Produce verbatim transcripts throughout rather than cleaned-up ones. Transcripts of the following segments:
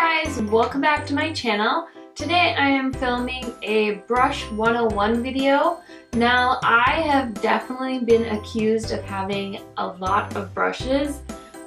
Hey guys, welcome back to my channel. Today I am filming a brush one oh one video. Now I have definitely been accused of having a lot of brushes,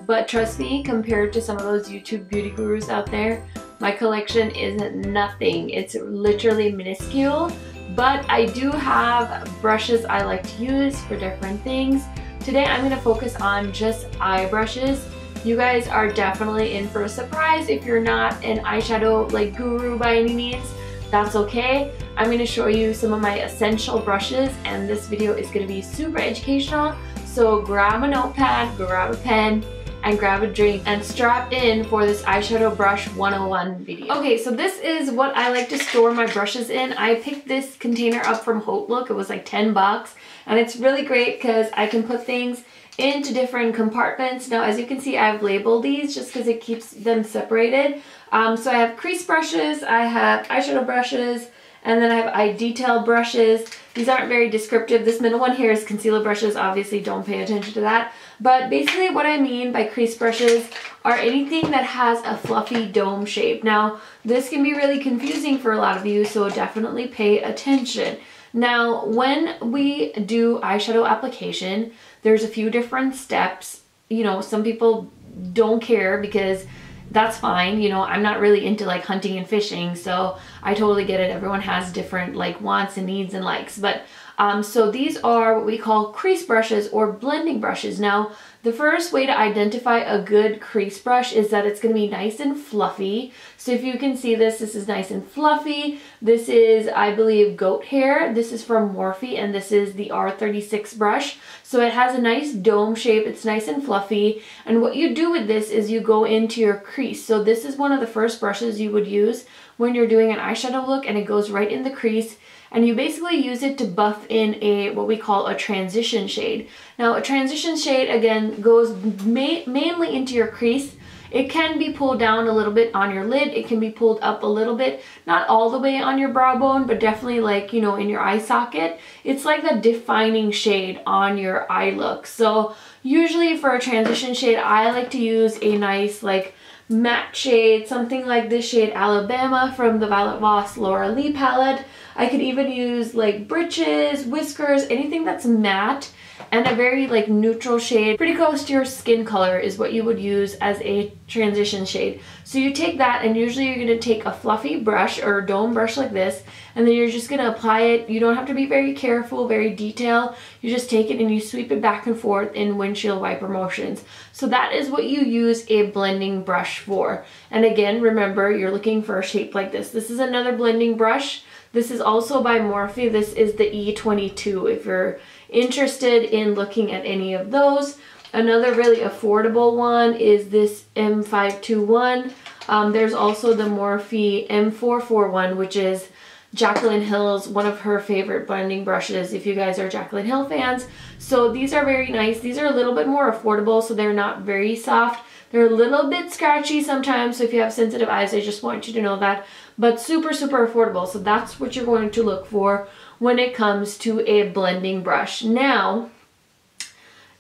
but trust me, compared to some of those YouTube beauty gurus out there, my collection is nothing. It's literally minuscule, but I do have brushes I like to use for different things. Today I'm going to focus on just eye brushes. You guys are definitely in for a surprise if you're not an eyeshadow like guru by any means. That's okay. I'm going to show you some of my essential brushes, and this video is going to be super educational. So grab a notepad, grab a pen, and grab a drink and strap in for this eyeshadow brush one oh one video. Okay, so this is what I like to store my brushes in. I picked this container up from Look. It was like ten bucks, and it's really great because I can put things into different compartments. Now, as you can see, I've labeled these just because it keeps them separated. Um, so I have crease brushes, I have eyeshadow brushes, and then I have eye detail brushes. These aren't very descriptive. This middle one here is concealer brushes. Obviously, don't pay attention to that. But basically what I mean by crease brushes are anything that has a fluffy dome shape. Now, this can be really confusing for a lot of you, so definitely pay attention. Now, when we do eyeshadow application, there's a few different steps. You know, some people don't care because that's fine. You know, I'm not really into like hunting and fishing, so I totally get it. Everyone has different like wants and needs and likes. But um, so these are what we call crease brushes or blending brushes. Now, the first way to identify a good crease brush is that it's going to be nice and fluffy. So if you can see this, this is nice and fluffy. This is, I believe, goat hair. This is from Morphe, and this is the R thirty-six brush. So it has a nice dome shape. It's nice and fluffy. And what you do with this is you go into your crease. So this is one of the first brushes you would use when you're doing an eyeshadow look, and it goes right in the crease. And you basically use it to buff in a what we call a transition shade. Now, a transition shade, again, goes ma- mainly into your crease. It can be pulled down a little bit on your lid. It can be pulled up a little bit, not all the way on your brow bone, but definitely like, you know, in your eye socket. It's like the defining shade on your eye look. So usually for a transition shade, I like to use a nice like matte shade, something like this shade Alabama from the Violet Voss Laura Lee palette. I could even use like britches, whiskers, anything that's matte, and a very like neutral shade, pretty close to your skin color, is what you would use as a transition shade. So you take that, and usually you're going to take a fluffy brush or a dome brush like this, and then you're just going to apply it. You don't have to be very careful, very detailed. You just take it and you sweep it back and forth in windshield wiper motions. So that is what you use a blending brush for. And again, remember, you're looking for a shape like this. This is another blending brush. This is also by Morphe. This is the E twenty-two if you're interested in looking at any of those. Another really affordable one is this M five twenty-one. Um, there's also the Morphe M four forty-one, which is Jaclyn Hill's, one of her favorite blending brushes if you guys are Jaclyn Hill fans. So these are very nice. These are a little bit more affordable, so they're not very soft. They're a little bit scratchy sometimes, so if you have sensitive eyes, I just want you to know that. But super, super affordable. So that's what you're going to look for when it comes to a blending brush. Now,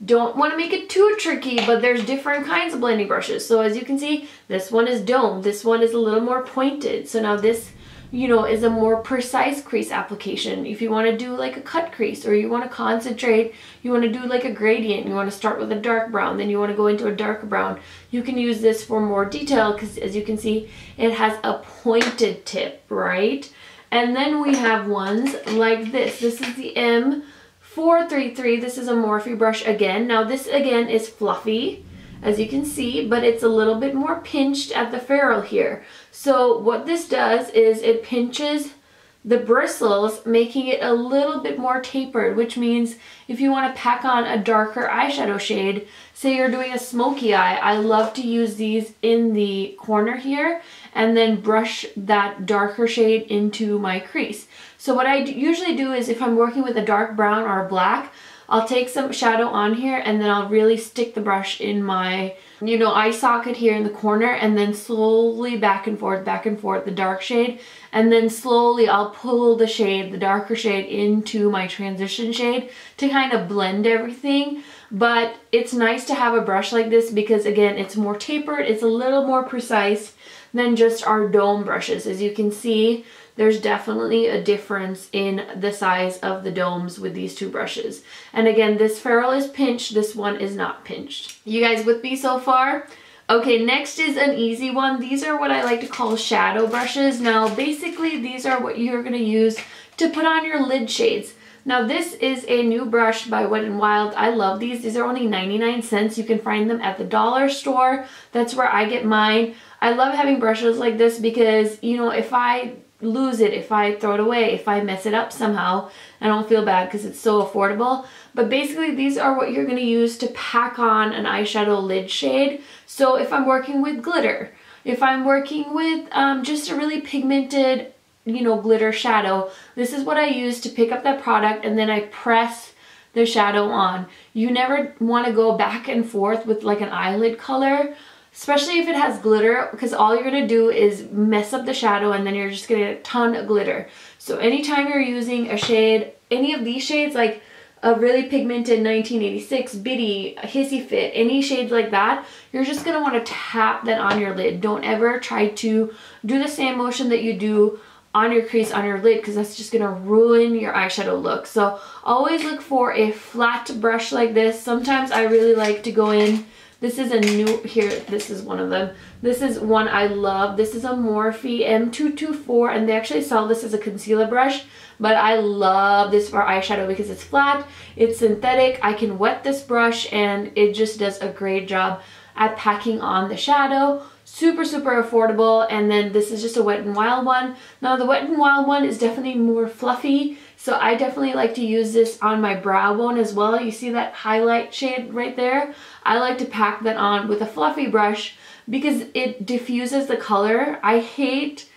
don't want to make it too tricky, but there's different kinds of blending brushes. So as you can see, this one is domed. This one is a little more pointed. So now this, you know, is a more precise crease application. If you want to do like a cut crease, or you want to concentrate, you want to do like a gradient, you want to start with a dark brown, then you want to go into a darker brown, you can use this for more detail because, as you can see, it has a pointed tip, right? And then we have ones like this. This is the M four thirty-three. This is a Morphe brush again. Now this again is fluffy, as you can see, but it's a little bit more pinched at the ferrule here. So what this does is it pinches the bristles, making it a little bit more tapered, which means if you want to pack on a darker eyeshadow shade, say you're doing a smoky eye, I love to use these in the corner here and then brush that darker shade into my crease. So what I usually do is, if I'm working with a dark brown or a black, I'll take some shadow on here, and then I'll really stick the brush in my, you know, eye socket here in the corner, and then slowly back and forth, back and forth, the dark shade. And then slowly I'll pull the shade, the darker shade, into my transition shade to kind of blend everything. But it's nice to have a brush like this because, again, it's more tapered, it's a little more precise than just our dome brushes. As you can see, there's definitely a difference in the size of the domes with these two brushes. And again, this ferrule is pinched, this one is not pinched. You guys with me so far? Okay, next is an easy one. These are what I like to call shadow brushes. Now, basically, these are what you're gonna use to put on your lid shades. Now, this is a new brush by Wet n Wild. I love these. These are only ninety-nine cents. You can find them at the dollar store. That's where I get mine. I love having brushes like this because, you know, if I lose it, if I throw it away, if I mess it up somehow, I don't feel bad because it's so affordable. But basically, these are what you're going to use to pack on an eyeshadow lid shade. So if I'm working with glitter, if I'm working with um, just a really pigmented, you know, glitter shadow, this is what I use to pick up that product and then I press the shadow on. You never want to go back and forth with like an eyelid color, especially if it has glitter, because all you're going to do is mess up the shadow and then you're just going to get a ton of glitter. So anytime you're using a shade, any of these shades, like a really pigmented nineteen eighty-six, Bitty, Hissy Fit, any shades like that, you're just going to want to tap that on your lid. Don't ever try to do the same motion that you do on your crease on your lid, because that's just going to ruin your eyeshadow look. So always look for a flat brush like this. Sometimes I really like to go in. This is a new, here, this is one of them. This is one I love. This is a Morphe M two twenty-four, and they actually sell this as a concealer brush, but I love this for eyeshadow because it's flat, it's synthetic, I can wet this brush, and it just does a great job at packing on the shadow. Super, super affordable. And then this is just a Wet n Wild one. Now the Wet n Wild one is definitely more fluffy, so I definitely like to use this on my brow bone as well. You see that highlight shade right there? I like to pack that on with a fluffy brush because it diffuses the color. I hate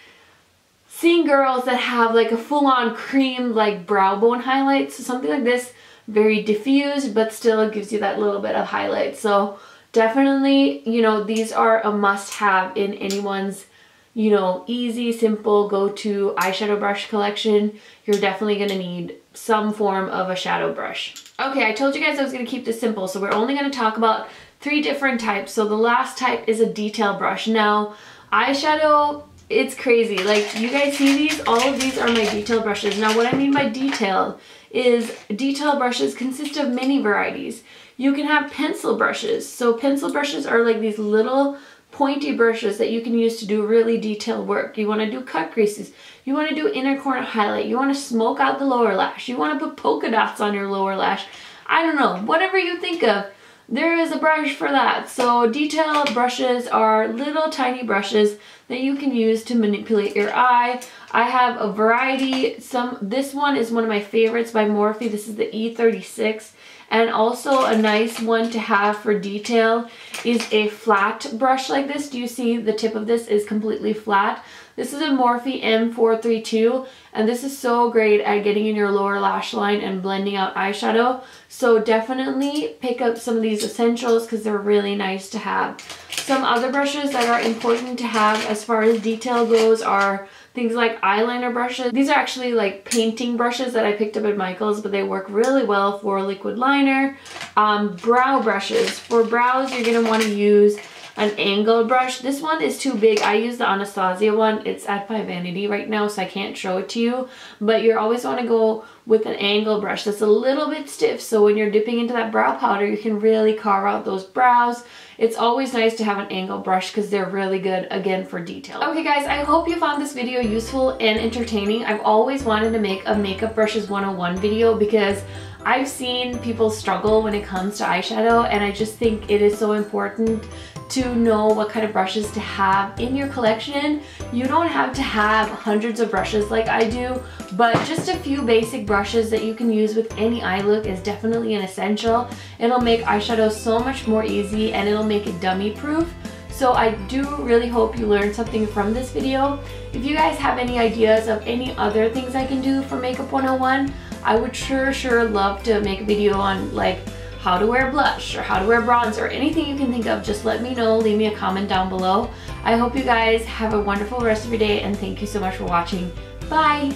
seeing girls that have like a full-on cream like brow bone highlight. So something like this, very diffused, but still gives you that little bit of highlight. So definitely, you know, these are a must-have in anyone's, you know, easy, simple, go-to eyeshadow brush collection. You're definitely gonna need some form of a shadow brush. Okay, I told you guys I was gonna keep this simple, so we're only gonna talk about three different types. So the last type is a detail brush. Now, eyeshadow, it's crazy. Like, you guys see these? All of these are my detail brushes. Now, what I mean by detail is detail brushes consist of many varieties. You can have pencil brushes. So pencil brushes are like these little pointy brushes that you can use to do really detailed work. You want to do cut creases, you want to do inner corner highlight, you want to smoke out the lower lash, you want to put polka dots on your lower lash. I don't know, whatever you think of, there is a brush for that. So detail brushes are little tiny brushes that you can use to manipulate your eye. I have a variety. Some, this one is one of my favorites by Morphe. This is the E thirty-six. And also a nice one to have for detail is a flat brush like this. Do you see the tip of this is completely flat? This is a Morphe M four thirty-two, and this is so great at getting in your lower lash line and blending out eyeshadow. So definitely pick up some of these essentials because they're really nice to have. Some other brushes that are important to have as far as detail goes are things like eyeliner brushes. These are actually like painting brushes that I picked up at Michael's, but they work really well for liquid liner. Um, brow brushes. For brows, you're going to want to use an angled brush. This one is too big. I use the Anastasia one. It's at my vanity right now, so I can't show it to you. But you always want to go with an angled brush that's a little bit stiff, so when you're dipping into that brow powder, you can really carve out those brows. It's always nice to have an angled brush because they're really good, again, for detail. Okay guys, I hope you found this video useful and entertaining. I've always wanted to make a Makeup Brushes one oh one video because I've seen people struggle when it comes to eyeshadow, and I just think it is so important to know what kind of brushes to have in your collection. You don't have to have hundreds of brushes like I do, but just a few basic brushes that you can use with any eye look is definitely an essential. It'll make eyeshadow so much more easy, and it'll make it dummy proof. So I do really hope you learned something from this video. If you guys have any ideas of any other things I can do for Makeup one oh one, I would sure, sure love to make a video on like how to wear blush or how to wear bronzer or anything you can think of. Just let me know, leave me a comment down below. I hope you guys have a wonderful rest of your day, and thank you so much for watching. Bye!